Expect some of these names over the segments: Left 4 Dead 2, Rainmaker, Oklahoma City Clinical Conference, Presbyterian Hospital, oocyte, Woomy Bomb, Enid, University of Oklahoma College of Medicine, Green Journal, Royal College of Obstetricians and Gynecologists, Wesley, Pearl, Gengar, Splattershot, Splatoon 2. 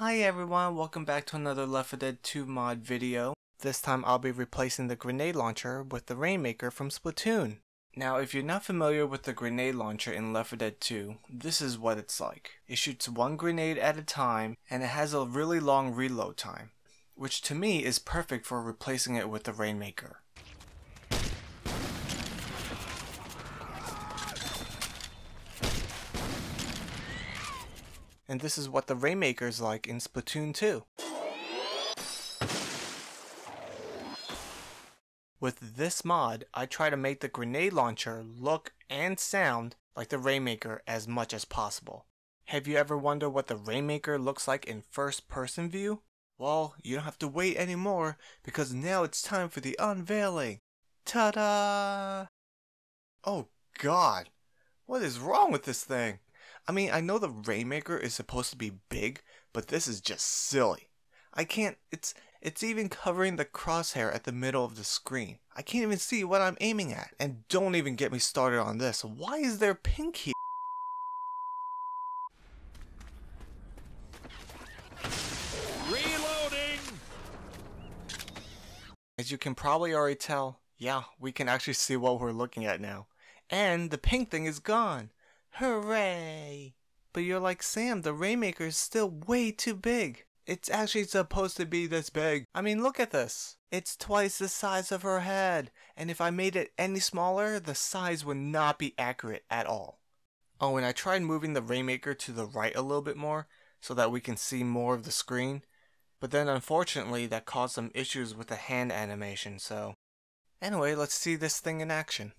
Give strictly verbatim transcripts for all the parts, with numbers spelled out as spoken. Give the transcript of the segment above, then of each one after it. Hi everyone, welcome back to another Left four Dead two mod video. This time I'll be replacing the grenade launcher with the Rainmaker from Splatoon. Now if you're not familiar with the grenade launcher in Left four Dead two, this is what it's like. It shoots one grenade at a time and it has a really long reload time, which to me is perfect for replacing it with the Rainmaker. And this is what the Rainmaker's like in Splatoon two. With this mod, I try to make the grenade launcher look and sound like the Rainmaker as much as possible. Have you ever wondered what the Rainmaker looks like in first person view? Well, you don't have to wait anymore because now it's time for the unveiling. Ta-da! Oh god, what is wrong with this thing? I mean, I know the Rainmaker is supposed to be big, but this is just silly. I can't, it's it's even covering the crosshair at the middle of the screen. I can't even see what I'm aiming at. And don't even get me started on this. Why is there pink here? Reloading! As you can probably already tell, yeah, we can actually see what we're looking at now. And the pink thing is gone. Hooray! But you're like, Sam, the Rainmaker is still way too big. It's actually supposed to be this big. I mean, look at this. It's twice the size of her head. And if I made it any smaller, the size would not be accurate at all. Oh, and I tried moving the Rainmaker to the right a little bit more so that we can see more of the screen. But then unfortunately, that caused some issues with the hand animation, so... Anyway, let's see this thing in action.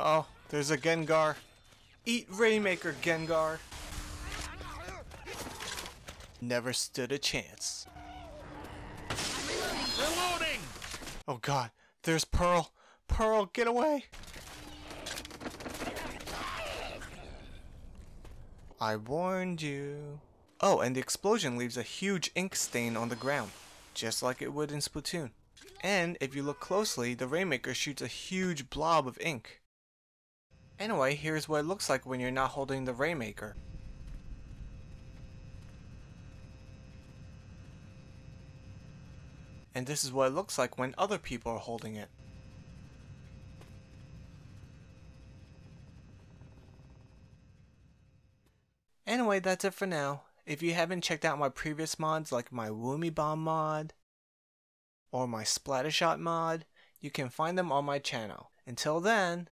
Oh, there's a Gengar. Eat Rainmaker, Gengar. Never stood a chance. Reloading! Oh god, there's Pearl. Pearl, get away! I warned you. Oh, and the explosion leaves a huge ink stain on the ground, just like it would in Splatoon. And if you look closely, the Rainmaker shoots a huge blob of ink. Anyway, here's what it looks like when you're not holding the Rainmaker. And this is what it looks like when other people are holding it. Anyway, that's it for now. If you haven't checked out my previous mods like my Woomy Bomb mod or my Splattershot mod, you can find them on my channel. Until then...